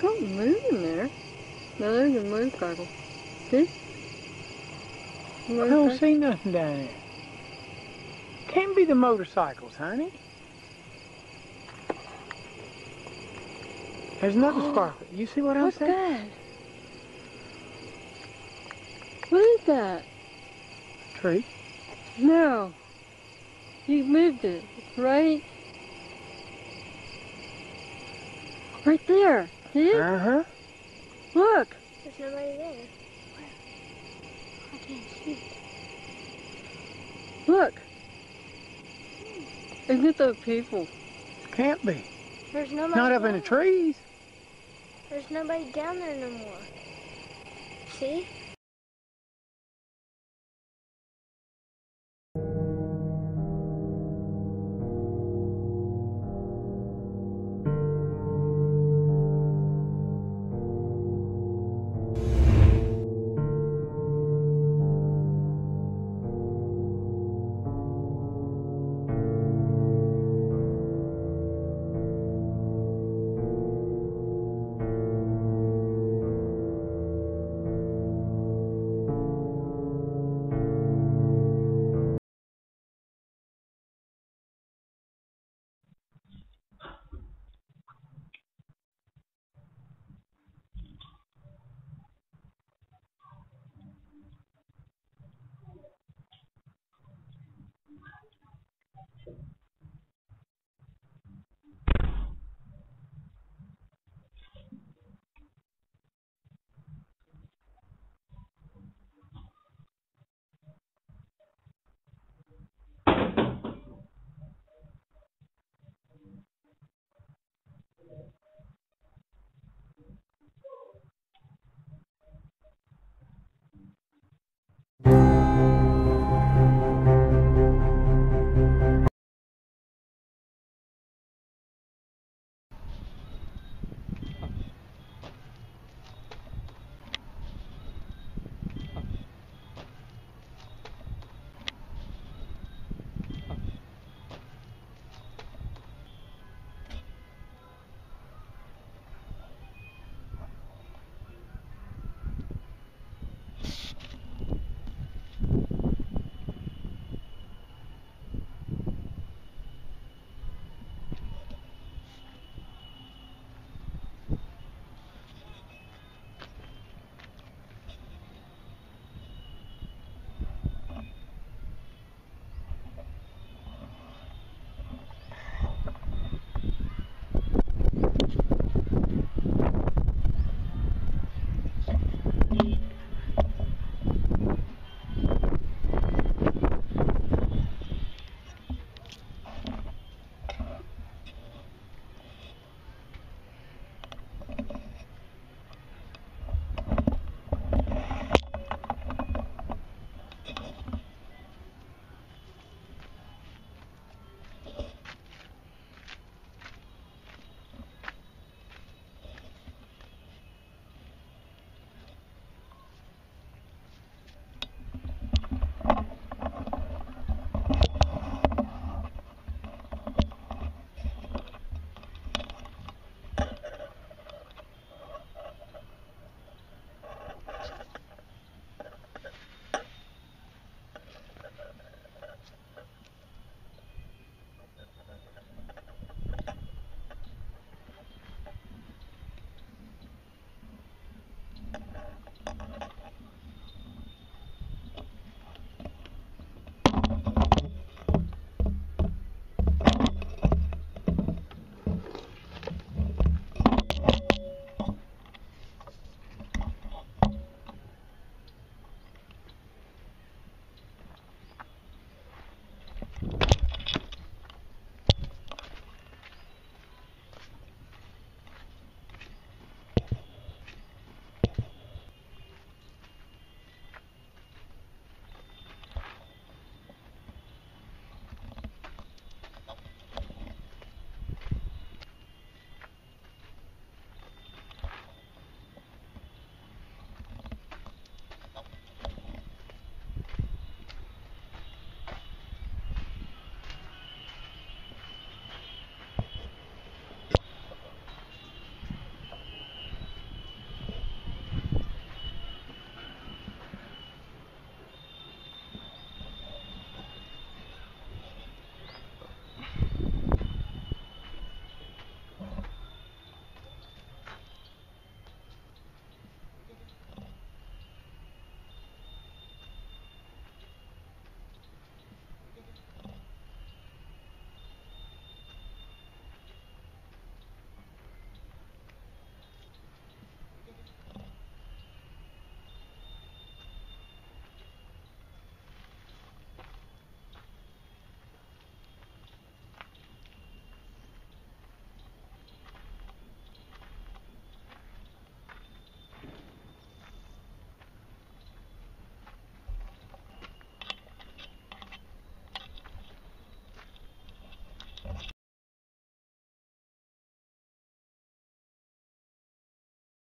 Don't move in there. No, there's a motorcycle. See? I don't see nothing down there. Can't be the motorcycles, honey. There's another sparkle. You see what I'm saying? What's that? What is that? A tree? No. You moved it. It's right... right there. See it? Uh-huh. Look. There's nobody there. Where? I can't see it. Look. Isn't it those people? Can't be. There's nobody. Not up in the trees. There's nobody down there no more. See?